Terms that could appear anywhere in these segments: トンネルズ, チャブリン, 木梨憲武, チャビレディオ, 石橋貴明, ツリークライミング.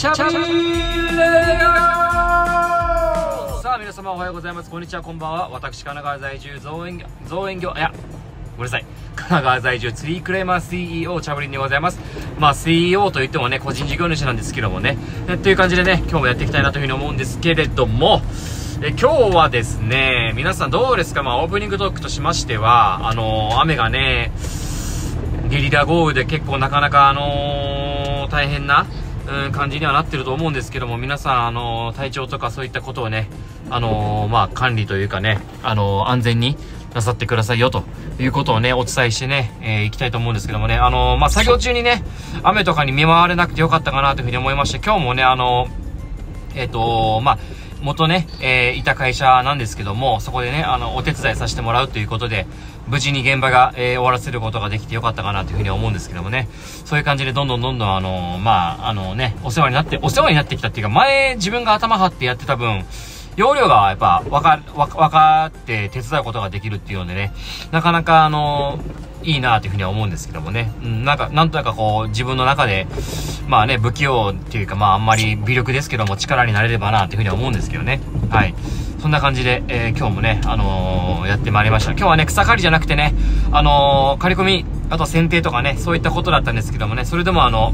チャビレディオ。さあ皆様おはようございます、こんにちは、こんばんは。私神奈川在住造園業ごめんなさい、神奈川在住ツリークレーマー CEO チャブリンでございます。まあ CEO といってもね、個人事業主なんですけどもね、という感じでね、今日もやっていきたいなというふうに思うんですけれども、今日はですね、皆さんどうですか。まあオープニングトークとしましては、雨がね、ゲリラ豪雨で結構なかなか大変な感じにはなってると思うんですけども、皆さん体調とかそういったことをね、まあ管理というかね、安全になさってくださいよということをね、お伝えしてね、いきたいと思うんですけどもね、まあ作業中にね、雨とかに見舞われなくてよかったかなというふうに思いまして、今日もね、まあ元ね、いた会社なんですけども、そこでね、お手伝いさせてもらうということで、無事に現場が、終わらせることができてよかったかなというふうに思うんですけどもね、そういう感じでどんどんまあ、お世話になってきたっていうか、前自分が頭張ってやってた分、要領がやっぱ分かって手伝うことができるっていうのでね、なかなかいいなというふうには思うんですけどもね、なんとなくこう自分の中でまあね、不器用っていうか、まああんまり微力ですけども力になれればなというふうには思うんですけどね。はい、そんな感じで、今日もね、やってまいりました。今日はね、草刈りじゃなくてね、刈り込み、あと剪定とかね、そういったことだったんですけどもね、それでも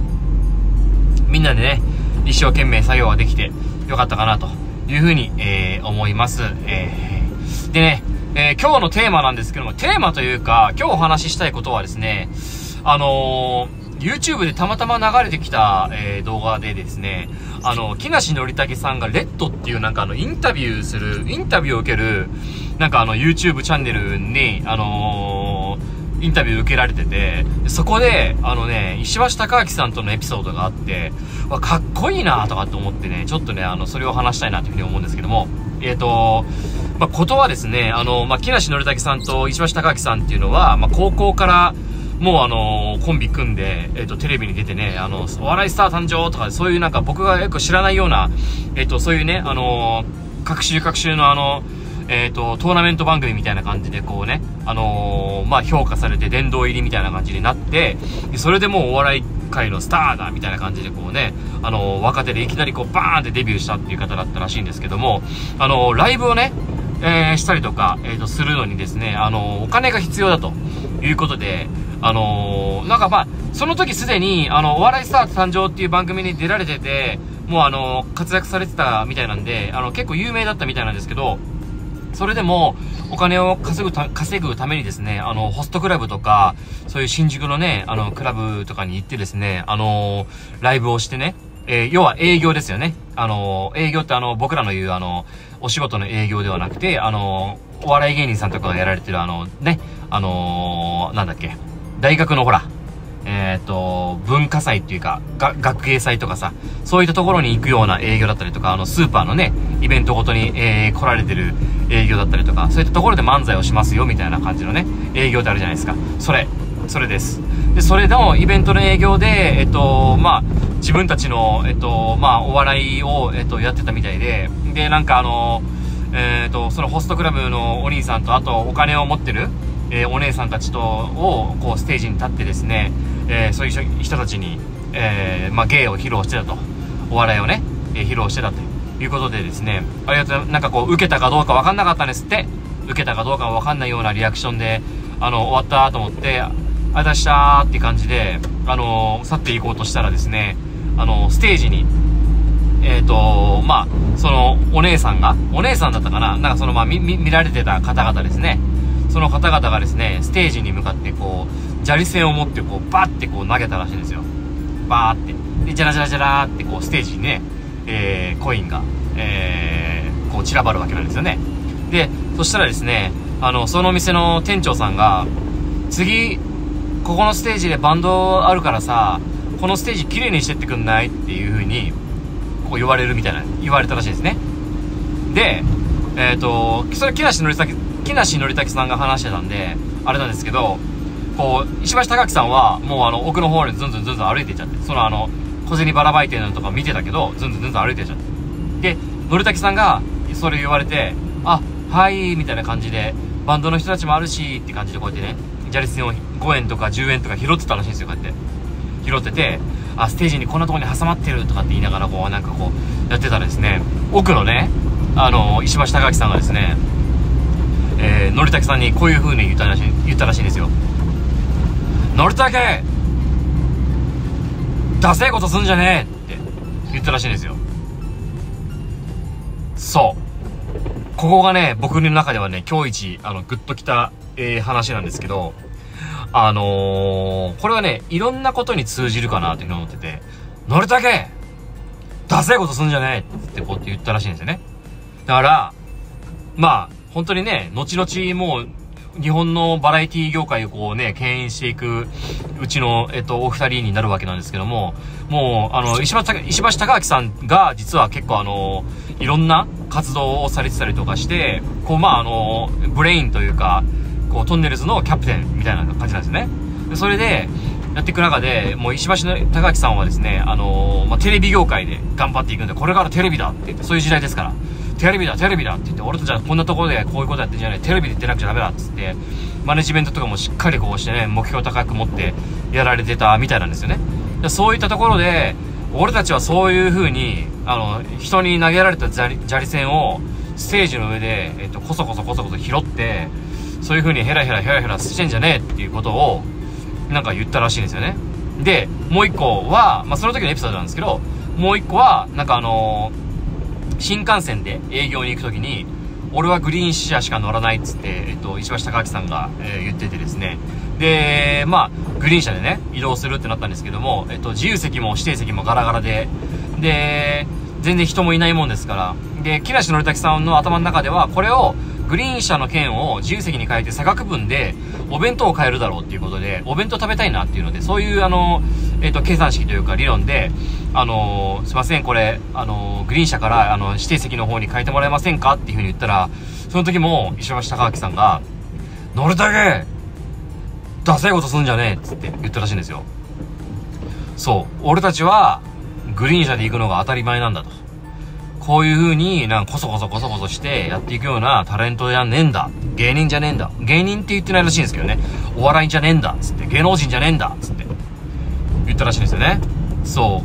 みんなでね、一生懸命作業ができてよかったかなというふうに、思います。でね、今日のテーマなんですけども、テーマというか、今日お話ししたいことはですね、YouTube でたまたま流れてきた、動画でですね、木梨憲武さんがレッドっていうなんかインタビューを受ける、なんかYouTube チャンネルに、インタビュー受けられてて、そこで、石橋貴明さんとのエピソードがあって、かっこいいなとかと思ってね、ちょっとね、それを話したいなというふうに思うんですけども、まあ、ことはですね、木梨憲武さんと石橋貴明さんっていうのは、まあ、高校から、もうコンビ組んで、テレビに出てね、お笑いスター誕生とか、そういうなんか僕がよく知らないような、そういうね、各週のトーナメント番組みたいな感じでこうね、まあ評価されて殿堂入りみたいな感じになって、それでもうお笑い界のスターだみたいな感じでこうね、若手でいきなりこうバーンってデビューしたっていう方だったらしいんですけども、ライブをね、したりとか、するのにですね、お金が必要だということで、なんかまあその時すでにお笑いスター誕生っていう番組に出られてて、もう活躍されてたみたいなんで、結構有名だったみたいなんですけど、それでもお金を稼ぐためにですね、ホストクラブとか、そういう新宿のね、クラブとかに行ってですね、ライブをしてね、要は営業ですよね。営業って僕らの言うお仕事の営業ではなくて、お笑い芸人さんとかがやられてるなんだっけ、大学のほら、文化祭っていうか、学芸祭とかさ、そういったところに行くような営業だったりとか、スーパーのね、イベントごとに、来られてる営業だったりとか、そういったところで漫才をしますよみたいな感じのね、営業ってあるじゃないですか。それです。で、それのイベントの営業で、まあ、自分たちの、まあ、お笑いを、やってたみたいで、で、なんかそのホストクラブのお兄さんと、あとお金を持ってる、お姉さんたちとをこうステージに立ってですね、そういう人たちに、まあ、芸を披露してたと、お笑いをね、披露してたということでですね、ありがとう、なんかこう受けたかどうか分かんなかったんですって。受けたかどうか分かんないようなリアクションで終わったと思って「ありがとうございました」って感じで去っていこうとしたらですね、ステージにまあそのお姉さんだったかな、なんかそのまあ見られてた方々ですね、その方々がですね、ステージに向かってこう砂利線を持ってこうバッてこう投げたらしいんですよ。バーってで、ジャラジャラジャラってこうステージにね、コインが、こう散らばるわけなんですよね。で、そしたらですね、そのお店の店長さんが「次ここのステージでバンドあるからさ、このステージきれいにしてってくんない?」っていう風にこう言われたらしいですね。で、それ木梨憲武さんが話してたんであれなんですけど、こう石橋貴明さんはもう奥の方にずんずん歩いていっちゃって、その小銭ばらまいてるのとか見てたけど、ずんずん歩いていっちゃって、で憲武さんがそれ言われて「あ、はい」みたいな感じで、バンドの人たちもあるしって感じで、こうやってね、砂利線を5円とか10円とか拾ってたらしいんですよ。こうやって拾ってて、あ、ステージにこんなところに挟まってるとかって言いながらこうなんかこうやってたらですね、奥のね石橋貴明さんがですね、のりたけさんにこういう風に言ったらしいんですよ。のりたけ、ダセえことすんじゃねえって言ったらしいんですよ。そう。ここがね、僕の中ではね、今日一、グッときた、話なんですけど、これはね、いろんなことに通じるかなというふうに思ってて、のりたけ、ダセえことすんじゃねえってこうって言ったらしいんですよね。だから、まあ、本当にね、後々もう、日本のバラエティ業界をこうね、牽引していく、うちの、お二人になるわけなんですけども、もう、石橋貴明さんが、実は結構いろんな活動をされてたりとかして、こう、まあ、ブレインというか、こう、トンネルズのキャプテンみたいな感じなんですね。でそれで、やっていく中で、もう石橋貴明さんはですね、まあ、テレビ業界で頑張っていくんで、これからテレビだって言って、そういう時代ですから。テレビだって言って、俺たちはこんなところでこういうことやってんじゃない、テレビで出なくちゃダメだっつって、マネジメントとかもしっかりこうしてね、目標高く持ってやられてたみたいなんですよね。そういったところで、俺たちはそういう風に、人に投げられた砂利線を、ステージの上で、こそこそ拾って、そういう風にヘラヘラしてんじゃねえっていうことを、なんか言ったらしいんですよね。で、もう一個は、まあ、その時のエピソードなんですけど、もう一個は、なんか新幹線で営業に行くときに、俺はグリーン車しか乗らないっつって、石橋貴明さんが、言っててですね。で、まあ、グリーン車でね、移動するってなったんですけども、自由席も指定席もガラガラで、で、全然人もいないもんですから、で、木梨憲武さんの頭の中では、これを、グリーン車の券を自由席に変えて差額分で、お弁当を買えるだろうっていうことで、お弁当食べたいなっていうので、そういう、計算式というか理論で、すいません、これ、グリーン車から、指定席の方に変えてもらえませんかっていうふうに言ったら、その時も、石橋貴明さんが、のりたけ、ダサいことすんじゃねえっつって言ったらしいんですよ。そう。俺たちは、グリーン車で行くのが当たり前なんだと。こういう風に、なんかこそこそしてやっていくようなタレントじゃねえんだ。芸人じゃねえんだ。芸人って言ってないらしいんですけどね。お笑いじゃねえんだ。つって。芸能人じゃねえんだ。つって。言ったらしいんですよね。そ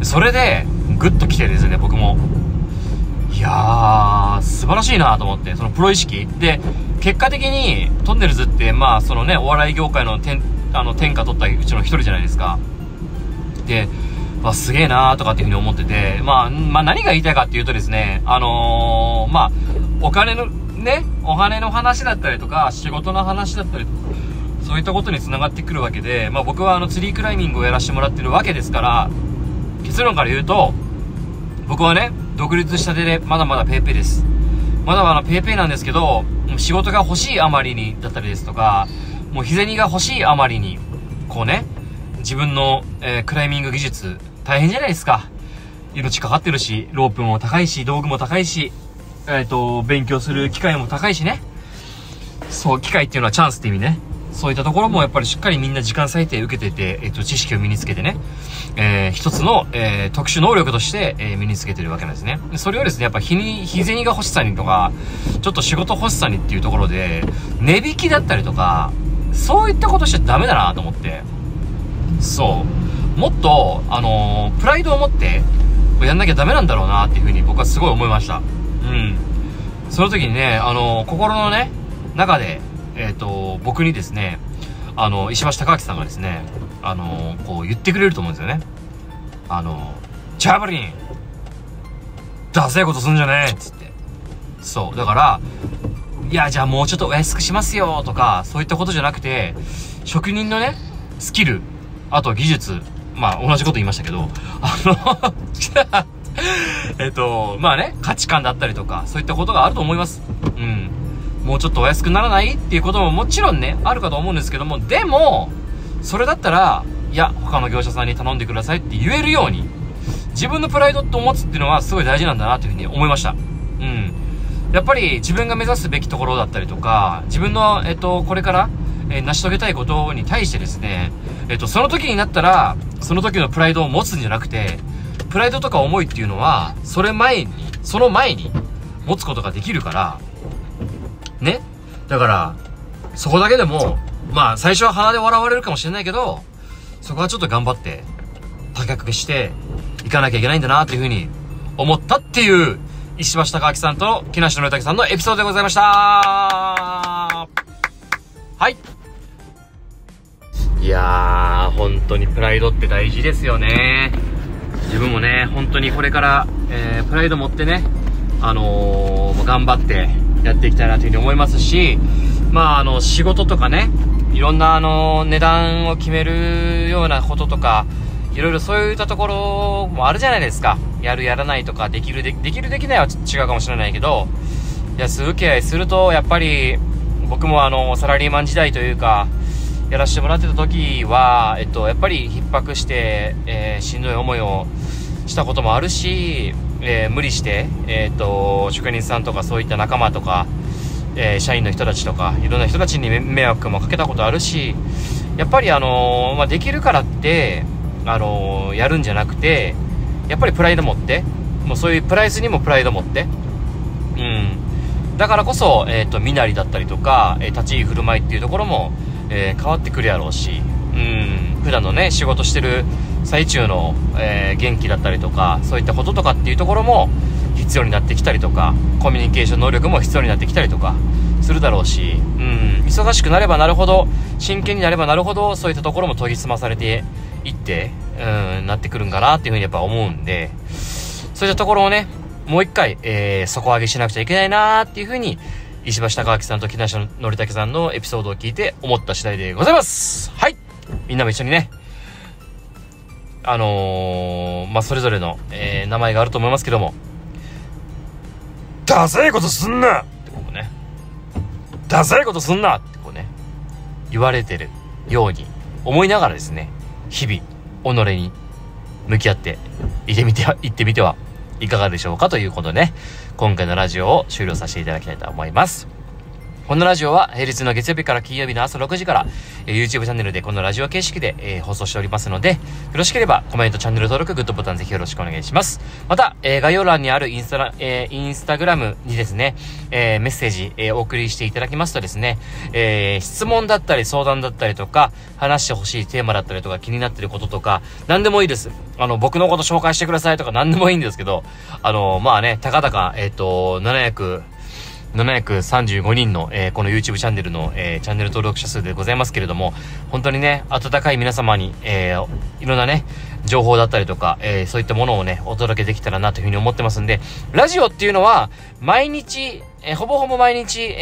う。それで、グッと来てですね、僕も。いやー、素晴らしいなと思って、そのプロ意識。で、結果的に、トンネルズって、まあ、そのね、お笑い業界の天下取ったうちの一人じゃないですか。で、すげえなーとかっていうふうに思ってて、まあ何が言いたいかっていうとですね、まあ、お金の話だったりとか、仕事の話だったりとか、そういったことに繋がってくるわけで、まあ僕はツリークライミングをやらせてもらってるわけですから、結論から言うと、僕はね、独立したてで、まだまだペーペーです。まだまだペーペーなんですけど、仕事が欲しいあまりに、だったりですとか、もう日銭が欲しいあまりに、こうね、自分の、クライミング技術、大変じゃないですか。命かかってるし、ロープも高いし、道具も高いし、勉強する機会も高いしね。そう、機会っていうのはチャンスって意味ね。そういったところもやっぱりしっかりみんな時間割いて受けてて、知識を身につけてね、一つの、特殊能力として、身につけてるわけなんですね。それをですね、やっぱ日銭が欲しさにとか、ちょっと仕事欲しさにっていうところで、値引きだったりとか、そういったことしちゃダメだなと思って。そう。もっと、プライドを持って、やんなきゃダメなんだろうな、っていうふうに僕はすごい思いました。うん。その時にね、心のね、中で、僕にですね、石橋貴明さんがですね、こう言ってくれると思うんですよね。チャブリン、ダセえことすんじゃねえっつって。そう。だから、いや、じゃあもうちょっとお安くしますよ、とか、そういったことじゃなくて、職人のね、スキル、あと技術。まあ、同じこと言いましたけど、まあね、価値観だったりとか、そういったことがあると思います。うん。もうちょっとお安くならないっていうことももちろんね、あるかと思うんですけども、でも、それだったら、いや、他の業者さんに頼んでくださいって言えるように、自分のプライドと持つっていうのはすごい大事なんだなというふうに思いました。うん。やっぱり自分が目指すべきところだったりとか、自分の、これから、成し遂げたいことに対してですね、その時になったら、その時のプライドを持つんじゃなくて、プライドとか思いっていうのは、その前に持つことができるから、ね。だから、そこだけでも、まあ、最初は鼻で笑われるかもしれないけど、そこはちょっと頑張って、高くしていかなきゃいけないんだなというふうに思ったっていう石橋貴明さんと木梨憲武さんのエピソードでございました。いやー、本当にプライドって大事ですよね。自分もね、本当にこれから、プライド持ってね、頑張ってやっていきたいなというふうに思いますし、まあ、仕事とかね、いろんな値段を決めるようなこととか、いろいろそういったところもあるじゃないですか。やるやらないとか、できるできないは違うかもしれないけど、安請け合いすると、やっぱり僕もサラリーマン時代というか、やらせてもらってた時は、やっぱり逼迫して、しんどい思いをしたこともあるし、無理して、職人さんとかそういった仲間とか、社員の人たちとか、いろんな人たちに迷惑もかけたことあるし、やっぱりできるからって、やるんじゃなくて、やっぱりプライド持って、もうそういうプライスにもプライド持って、だからこそ、身なりだったりとか、立ち居振る舞いっていうところも、変わってくるやろうし、普段のね、仕事してる最中の、元気だったりとか、そういったこととかっていうところも必要になってきたりとか、コミュニケーション能力も必要になってきたりとかするだろうし、忙しくなればなるほど、真剣になればなるほど、そういったところも研ぎ澄まされていって、なってくるんかなっていうふうにやっぱ思うんで、そういったところをね、もう一回、底上げしなくちゃいけないなーっていうふうに、石橋貴明さんと木梨憲武さんのエピソードを聞いて思った次第でございます。はい。みんなも一緒にね、それぞれの、名前があると思いますけども、ダサいことすんなってこうね、ダサいことすんなってこうね、言われてるように思いながらですね、日々、己に向き合っていってみてはいかがでしょうかということでね、今回のラジオを終了させていただきたいと思います。このラジオは平日の月曜日から金曜日の朝6時から、YouTube チャンネルでこのラジオ形式で、放送しておりますので、よろしければコメント、チャンネル登録、グッドボタンぜひよろしくお願いします。また、概要欄にあるインスタグラムにですね、メッセージ、お送りしていただきますとですね、質問だったり相談だったりとか、話してほしいテーマだったりとか、気になってることとか、何でもいいです。僕のこと紹介してくださいとか何でもいいんですけど、たかだか、735人の、この YouTube チャンネルの、チャンネル登録者数でございますけれども、本当にね、温かい皆様に、いろんなね、情報だったりとか、そういったものをね、お届けできたらなというふうに思ってますんで、ラジオっていうのは、毎日、ほぼほぼ毎日、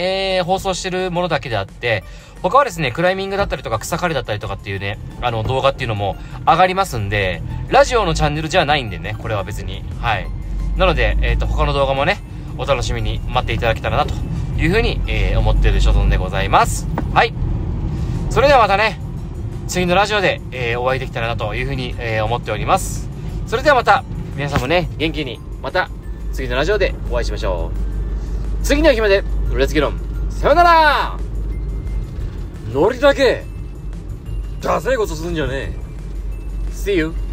放送してるものだけであって、他はですね、クライミングだったりとか、草刈りだったりとかっていうね、動画っていうのも上がりますんで、ラジオのチャンネルじゃないんでね、これは別に。はい。なので、他の動画もね、お楽しみに待っていただけたらなというふうに、思っている所存でございます。はい。それではまたね、次のラジオで、お会いできたらなというふうに、思っております。それではまた、皆さんもね、元気に、また次のラジオでお会いしましょう。次の日まで、レッツゲロン、さよなら。ノリだけ、ダサいことするんじゃねえ。See you.